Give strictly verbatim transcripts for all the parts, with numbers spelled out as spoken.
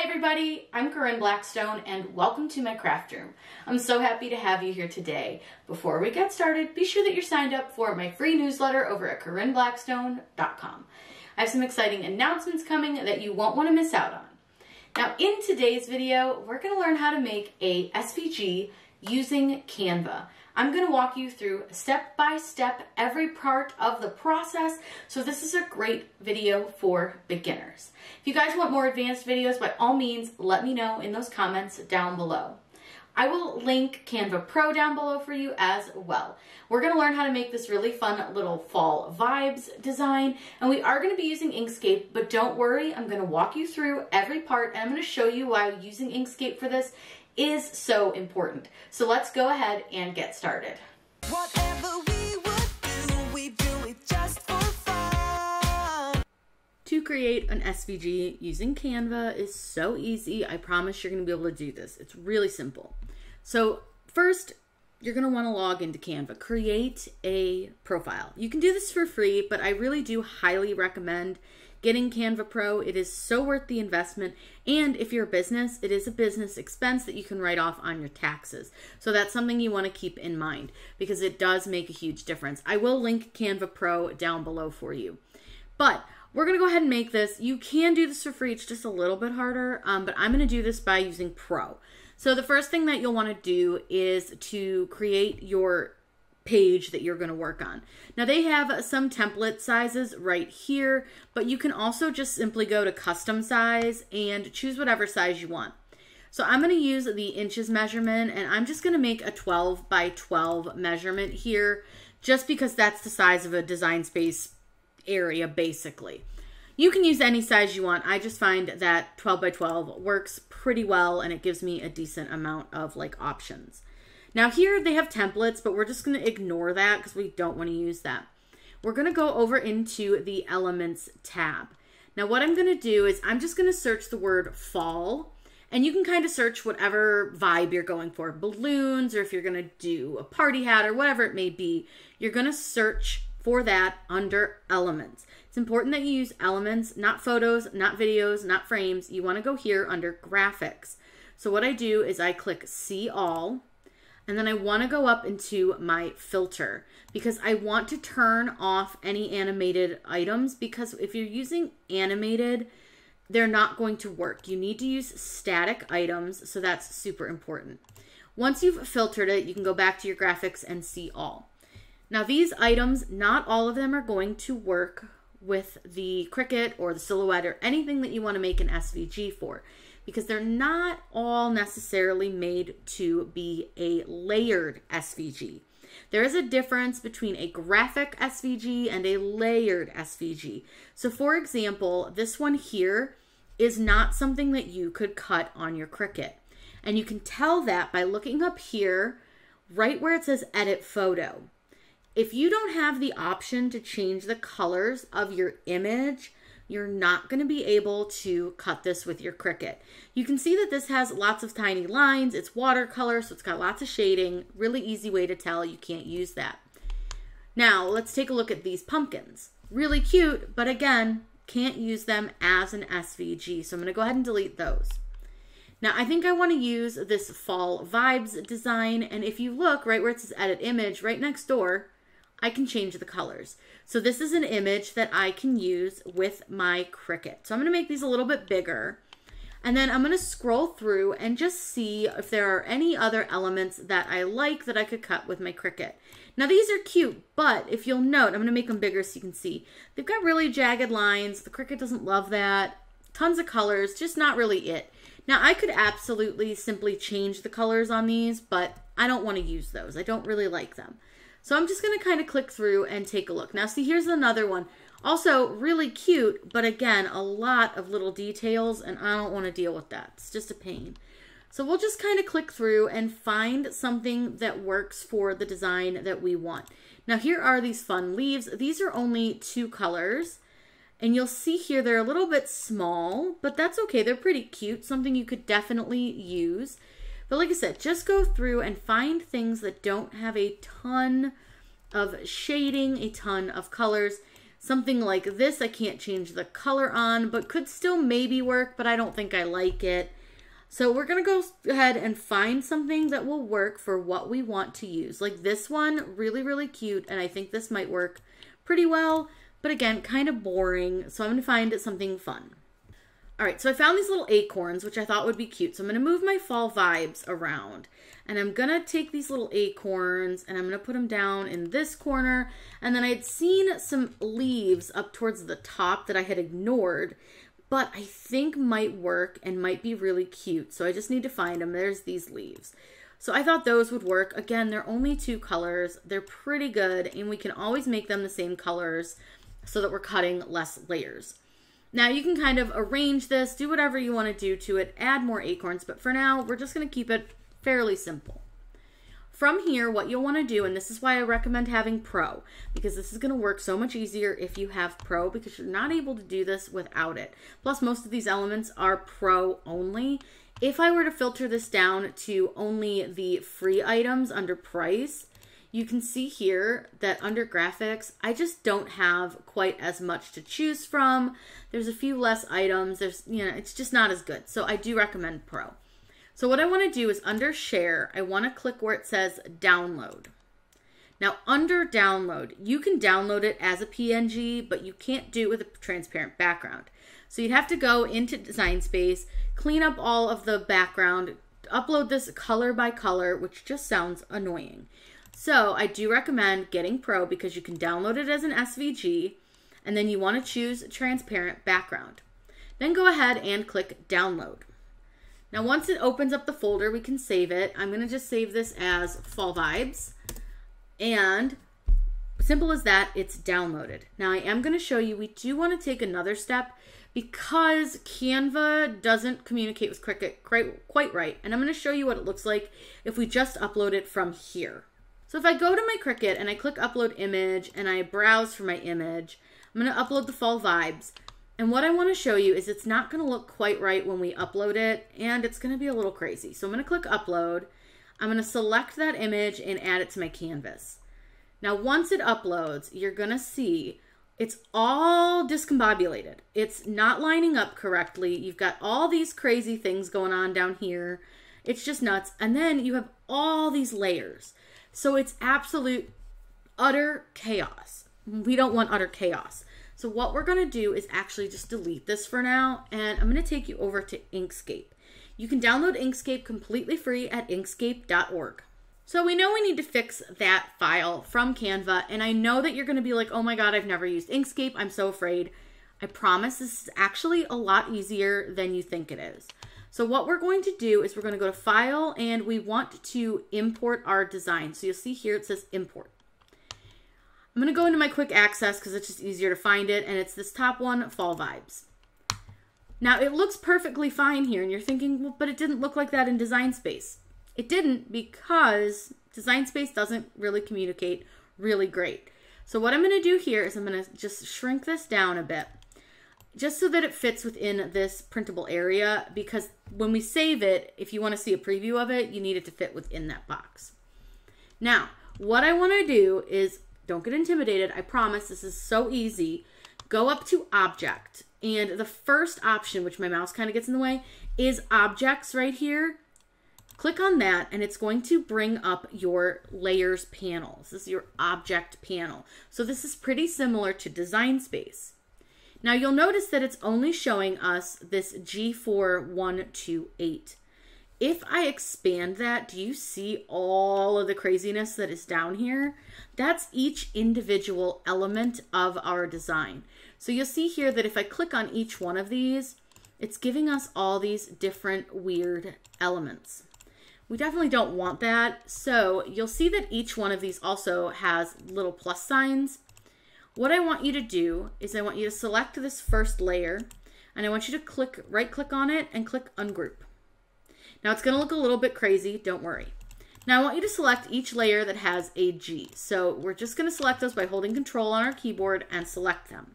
Hi everybody, I'm Corinne Blackstone and welcome to my craft room. I'm so happy to have you here today. Before we get started, be sure that you're signed up for my free newsletter over at corinne blackstone dot com. I have some exciting announcements coming that you won't want to miss out on. Now in today's video, we're going to learn how to make a S V G using Canva. I'm going to walk you through step by step every part of the process, so this is a great video for beginners. If you guys want more advanced videos, by all means let me know in those comments down below. I will link Canva Pro down below for you as well. We're going to learn how to make this really fun little fall vibes design, and we are going to be using Inkscape, but don't worry, I'm going to walk you through every part and I'm going to show you why using Inkscape for this is so important. So let's go ahead and get started. Whatever we would do, we do it just for fun. To create an S V G using Canva is so easy. I promise you're going to be able to do this. It's really simple. So first, you're going to want to log into Canva. Create a profile. You can do this for free, but I really do highly recommend getting Canva Pro. It is so worth the investment, and if you're a business, it is a business expense that you can write off on your taxes. So that's something you want to keep in mind because it does make a huge difference. I will link Canva Pro down below for you. But we're going to go ahead and make this. You can do this for free. It's just a little bit harder, um, but I'm going to do this by using Pro. So the first thing that you'll want to do is to create your page that you're going to work on. Now they have some template sizes right here, but you can also just simply go to custom size and choose whatever size you want. So I'm going to use the inches measurement, and I'm just going to make a twelve by twelve measurement here just because that's the size of a Design Space area basically. You can use any size you want. I just find that twelve by twelve works pretty well and it gives me a decent amount of like options. Now here they have templates, but we're just going to ignore that because we don't want to use that. We're going to go over into the Elements tab. Now what I'm going to do is I'm just going to search the word fall, and you can kind of search whatever vibe you're going for, balloons, or if you're going to do a party hat or whatever it may be, you're going to search for that under Elements. It's important that you use Elements, not photos, not videos, not frames. You want to go here under Graphics. So what I do is I click See All. And then I want to go up into my filter because I want to turn off any animated items, because if you're using animated, they're not going to work. You need to use static items, so that's super important. Once you've filtered it, you can go back to your graphics and see all. Now these items, not all of them are going to work with the Cricut or the Silhouette or anything that you want to make an S V G for, because they're not all necessarily made to be a layered S V G. There is a difference between a graphic S V G and a layered S V G. So for example, this one here is not something that you could cut on your Cricut. And you can tell that by looking up here, right where it says Edit Photo. If you don't have the option to change the colors of your image, you're not going to be able to cut this with your Cricut. You can see that this has lots of tiny lines. It's watercolor, so it's got lots of shading. Really easy way to tell you can't use that. Now, let's take a look at these pumpkins. Really cute, but again, can't use them as an S V G. So I'm going to go ahead and delete those. Now, I think I want to use this fall vibes design. And if you look right where it says Edit Image, right next door, I can change the colors. So this is an image that I can use with my Cricut. So I'm going to make these a little bit bigger, and then I'm going to scroll through and just see if there are any other elements that I like that I could cut with my Cricut. Now these are cute, but if you'll note, I'm going to make them bigger so you can see. They've got really jagged lines. The Cricut doesn't love that. Tons of colors, just not really it. Now I could absolutely simply change the colors on these, but I don't want to use those. I don't really like them. So I'm just going to kind of click through and take a look. Now, see, here's another one. Also really cute, but again, a lot of little details, and I don't want to deal with that. It's just a pain. So we'll just kind of click through and find something that works for the design that we want. Now, here are these fun leaves. These are only two colors, and you'll see here they're a little bit small, but that's okay. They're pretty cute, something you could definitely use. But like I said, just go through and find things that don't have a ton of shading, a ton of colors. Something like this, I can't change the color on, but could still maybe work, but I don't think I like it. So we're gonna go ahead and find something that will work for what we want to use. Like this one, really, really cute, and I think this might work pretty well, but again, kind of boring, so I'm gonna find something fun. All right, so I found these little acorns, which I thought would be cute. So I'm gonna move my fall vibes around, and I'm gonna take these little acorns and I'm gonna put them down in this corner. And then I had seen some leaves up towards the top that I had ignored, but I think might work and might be really cute. So I just need to find them. There's these leaves. So I thought those would work. Again, they're only two colors. They're pretty good, and we can always make them the same colors so that we're cutting less layers. Now you can kind of arrange this, do whatever you want to do to it, add more acorns, but for now, we're just going to keep it fairly simple. From here, what you'll want to do, and this is why I recommend having Pro, because this is going to work so much easier if you have Pro, because you're not able to do this without it. Plus, most of these elements are Pro only. If I were to filter this down to only the free items under price, you can see here that under graphics, I just don't have quite as much to choose from. There's a few less items. There's, you know, it's just not as good. So I do recommend Pro. So what I want to do is under share, I want to click where it says download. Now under download, you can download it as a P N G, but you can't do it with a transparent background. So you'd have to go into Design Space, clean up all of the background, upload this color by color, which just sounds annoying. So I do recommend getting Pro because you can download it as an S V G, and then you want to choose transparent background. Then go ahead and click download. Now once it opens up the folder, we can save it. I'm going to just save this as Fall Vibes, and simple as that, it's downloaded. Now I am going to show you, we do want to take another step because Canva doesn't communicate with Cricut quite right, and I'm going to show you what it looks like if we just upload it from here. So if I go to my Cricut and I click upload image and I browse for my image, I'm gonna upload the fall vibes. And what I wanna show you is it's not gonna look quite right when we upload it, and it's gonna be a little crazy. So I'm gonna click upload. I'm gonna select that image and add it to my canvas. Now, once it uploads, you're gonna see it's all discombobulated. It's not lining up correctly. You've got all these crazy things going on down here. It's just nuts. And then you have all these layers. So it's absolute, utter chaos. We don't want utter chaos. So what we're gonna do is actually just delete this for now, and I'm gonna take you over to Inkscape. You can download Inkscape completely free at inkscape dot org. So we know we need to fix that file from Canva, and I know that you're gonna be like, oh my God, I've never used Inkscape, I'm so afraid. I promise this is actually a lot easier than you think it is. So what we're going to do is we're going to go to File, and we want to import our design. So you'll see here it says Import. I'm going to go into my Quick Access because it's just easier to find it, and it's this top one, Fall Vibes. Now it looks perfectly fine here, and you're thinking, well, but it didn't look like that in Design Space. It didn't because Design Space doesn't really communicate really great. So what I'm going to do here is I'm going to just shrink this down a bit, just so that it fits within this printable area, because when we save it, if you want to see a preview of it, you need it to fit within that box. Now, what I want to do is, don't get intimidated, I promise this is so easy, go up to Object, and the first option, which my mouse kind of gets in the way, is Objects right here. Click on that, and it's going to bring up your Layers panel. This is your Object panel. So this is pretty similar to Design Space. Now you'll notice that it's only showing us this G four one two eight. If I expand that, do you see all of the craziness that is down here? That's each individual element of our design. So you'll see here that if I click on each one of these, it's giving us all these different weird elements. We definitely don't want that. So you'll see that each one of these also has little plus signs. What I want you to do is I want you to select this first layer, and I want you to click, right click on it and click Ungroup. Now it's going to look a little bit crazy, don't worry. Now I want you to select each layer that has a G. So we're just going to select those by holding Control on our keyboard and select them.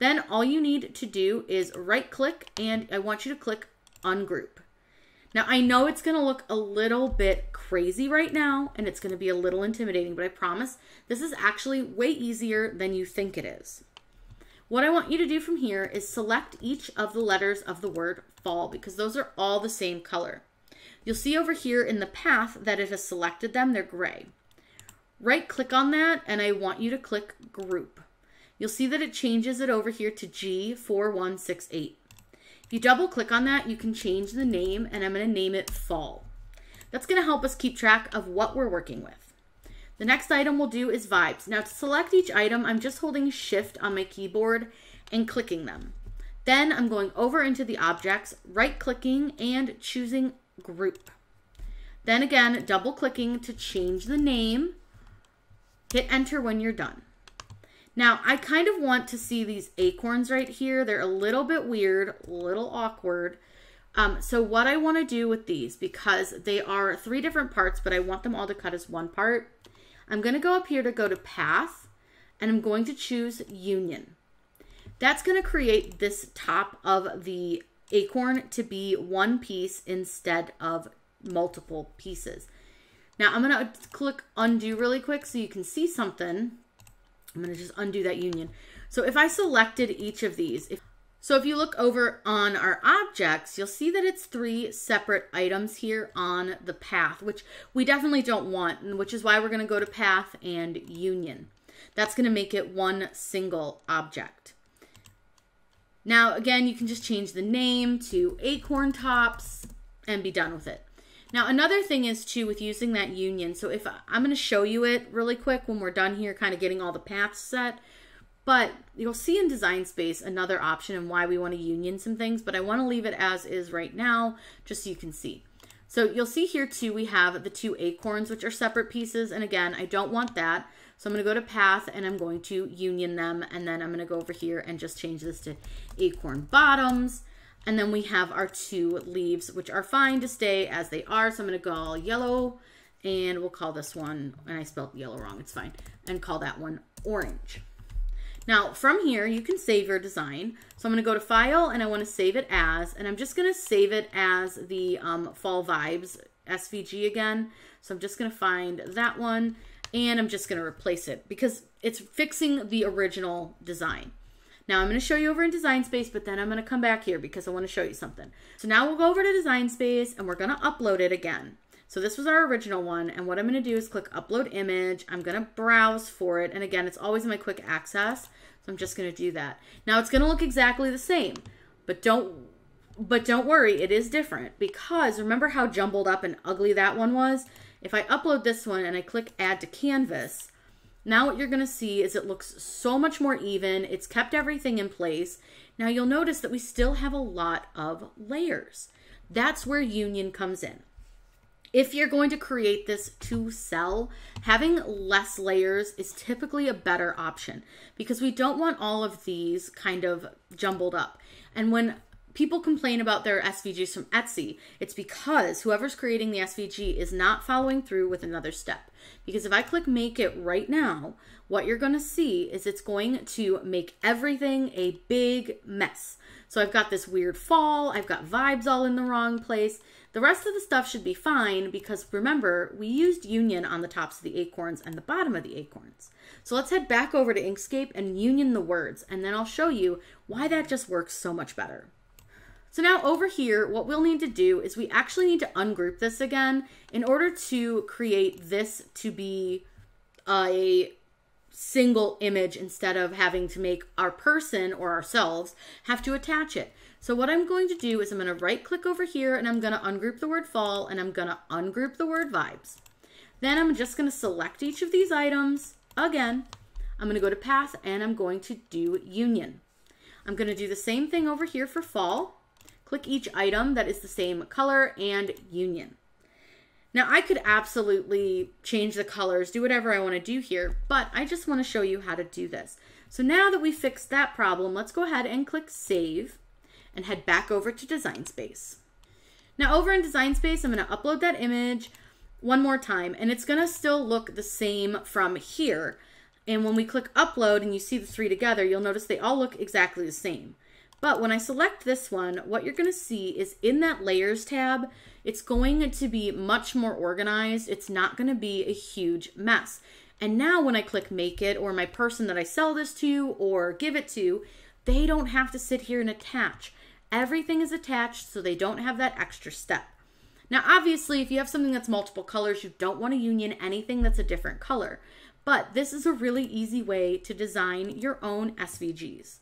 Then all you need to do is right click, and I want you to click Ungroup. Now I know it's going to look a little bit crazy right now, and it's going to be a little intimidating, but I promise this is actually way easier than you think it is. What I want you to do from here is select each of the letters of the word fall, because those are all the same color. You'll see over here in the path that it has selected them, they're gray. Right click on that, and I want you to click group. You'll see that it changes it over here to G four one six eight. If you double click on that, you can change the name, and I'm gonna name it fall. That's gonna help us keep track of what we're working with. The next item we'll do is vibes. Now to select each item, I'm just holding shift on my keyboard and clicking them. Then I'm going over into the objects, right clicking and choosing group. Then again, double clicking to change the name. Hit enter when you're done. Now I kind of want to see these acorns right here. They're a little bit weird, a little awkward. Um, so what I wanna do with these, because they are three different parts, but I want them all to cut as one part, I'm gonna go up here to go to path, and I'm going to choose union. That's gonna create this top of the acorn to be one piece instead of multiple pieces. Now I'm gonna click undo really quick so you can see something. I'm gonna just undo that union. So if I selected each of these, if, so if you look over on our objects, you'll see that it's three separate items here on the path, which we definitely don't want, which is why we're gonna go to path and union. That's gonna make it one single object. Now, again, you can just change the name to acorn tops and be done with it. Now, another thing is too with using that union. So if I, I'm gonna show you it really quick when we're done here, kind of getting all the paths set, but you'll see in Design Space another option and why we wanna union some things, but I wanna leave it as is right now, just so you can see. So you'll see here too, we have the two acorns, which are separate pieces. And again, I don't want that. So I'm gonna go to path and I'm going to union them. And then I'm gonna go over here and just change this to acorn bottoms. And then we have our two leaves, which are fine to stay as they are. So I'm gonna call yellow, and we'll call this one, and I spelled yellow wrong, it's fine, and call that one orange. Now from here, you can save your design. So I'm gonna go to file and I wanna save it as, and I'm just gonna save it as the um, Fall Vibes S V G again. So I'm just gonna find that one and I'm just gonna replace it because it's fixing the original design. Now I'm gonna show you over in Design Space, but then I'm gonna come back here because I wanna show you something. So now we'll go over to Design Space and we're gonna upload it again. So this was our original one, and what I'm gonna do is click upload image. I'm gonna browse for it. And again, it's always in my quick access. So I'm just gonna do that. Now it's gonna look exactly the same, but don't, but don't worry, it is different because remember how jumbled up and ugly that one was? If I upload this one and I click add to canvas, now what you're gonna see is it looks so much more even. It's kept everything in place. Now you'll notice that we still have a lot of layers. That's where union comes in. If you're going to create this to sell, having less layers is typically a better option because we don't want all of these kind of jumbled up. And when people complain about their S V Gs from Etsy, it's because whoever's creating the S V G is not following through with another step. Because if I click make it right now, what you're gonna see is it's going to make everything a big mess. So I've got this weird fall, I've got vibes all in the wrong place. The rest of the stuff should be fine because remember, we used union on the tops of the acorns and the bottom of the acorns. So let's head back over to Inkscape and union the words, and then I'll show you why that just works so much better. So now over here, what we'll need to do is we actually need to ungroup this again in order to create this to be a single image instead of having to make our person or ourselves have to attach it. So what I'm going to do is I'm going to right click over here and I'm going to ungroup the word fall and I'm going to ungroup the word vibes. Then I'm just going to select each of these items. Again, I'm going to go to path and I'm going to do union. I'm going to do the same thing over here for fall. Click each item that is the same color and union. Now I could absolutely change the colors, do whatever I want to do here, but I just want to show you how to do this. So now that we fixed that problem, let's go ahead and click save and head back over to Design Space. Now over in Design Space, I'm gonna upload that image one more time and it's gonna still look the same from here. And when we click upload and you see the three together, you'll notice they all look exactly the same. But when I select this one, what you're gonna see is in that layers tab, it's going to be much more organized. It's not gonna be a huge mess. And now when I click make it, or my person that I sell this to or give it to, they don't have to sit here and attach. Everything is attached, so they don't have that extra step. Now, obviously, if you have something that's multiple colors, you don't want to union anything that's a different color. But this is a really easy way to design your own S V Gs.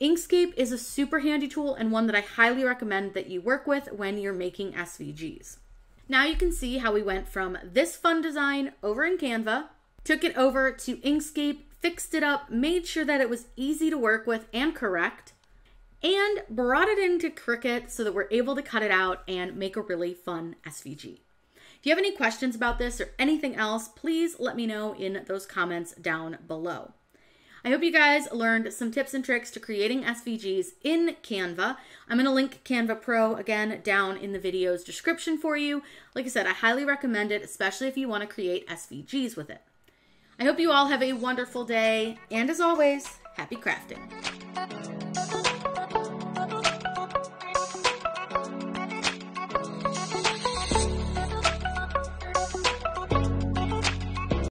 Inkscape is a super handy tool and one that I highly recommend that you work with when you're making S V Gs. Now you can see how we went from this fun design over in Canva, took it over to Inkscape, fixed it up, made sure that it was easy to work with and correct, and brought it into Cricut so that we're able to cut it out and make a really fun S V G. If you have any questions about this or anything else, please let me know in those comments down below. I hope you guys learned some tips and tricks to creating S V Gs in Canva. I'm going to link Canva Pro again down in the video's description for you. Like I said, I highly recommend it, especially if you want to create S V Gs with it. I hope you all have a wonderful day, and as always, happy crafting.